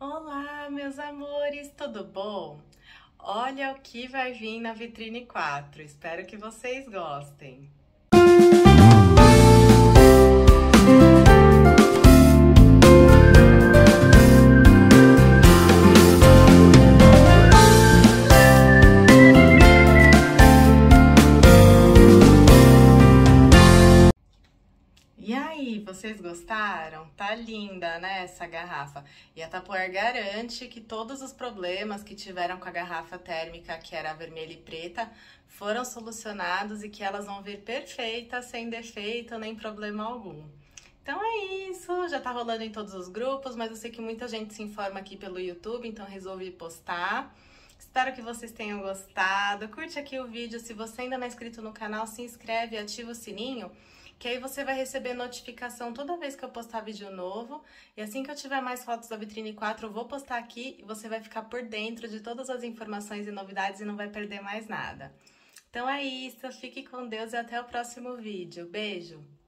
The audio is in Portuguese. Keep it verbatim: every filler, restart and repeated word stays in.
Olá, meus amores, tudo bom? Olha o que vai vir na vitrine quatro, espero que vocês gostem. E aí, vocês gostaram? Tá linda, né, essa garrafa? E a Tupperware garante que todos os problemas que tiveram com a garrafa térmica, que era vermelha e preta, foram solucionados e que elas vão vir perfeitas, sem defeito, nem problema algum. Então é isso, já tá rolando em todos os grupos, mas eu sei que muita gente se informa aqui pelo YouTube, então resolvi postar. Espero que vocês tenham gostado, curte aqui o vídeo, se você ainda não é inscrito no canal, se inscreve e ativa o sininho, que aí você vai receber notificação toda vez que eu postar vídeo novo, e assim que eu tiver mais fotos da Vitrine quatro, eu vou postar aqui e você vai ficar por dentro de todas as informações e novidades e não vai perder mais nada. Então é isso, fique com Deus e até o próximo vídeo. Beijo!